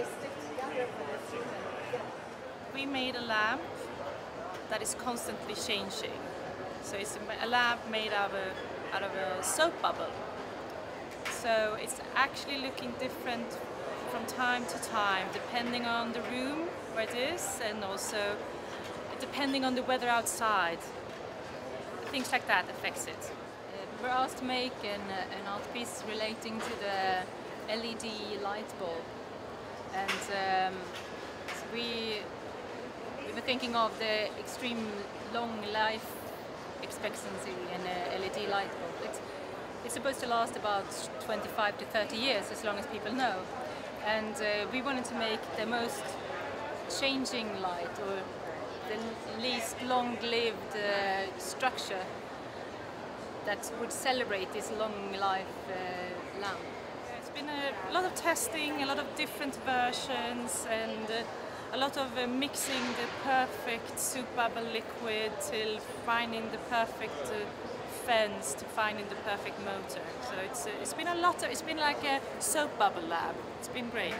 they stick together for this reason. Yeah. We made a lamp that is constantly changing. So it's a lamp made out of a soap bubble. So it's actually looking different from time to time, depending on the room where it is, and also depending on the weather outside. Things like that affects it. We're asked to make an art piece relating to the LED light bulb, and so we were thinking of the extreme long life expectancy in an LED light bulb. It's supposed to last about 25 to 30 years, as long as people know. And we wanted to make the most changing light, or the least long-lived structure that would celebrate this long life lamp. It's been a lot of testing, a lot of different versions, and a lot of mixing the perfect soap bubble liquid till finding the perfect fence, to finding the perfect motor. So it's been a lot. It's been like a soap bubble lab. It's been great.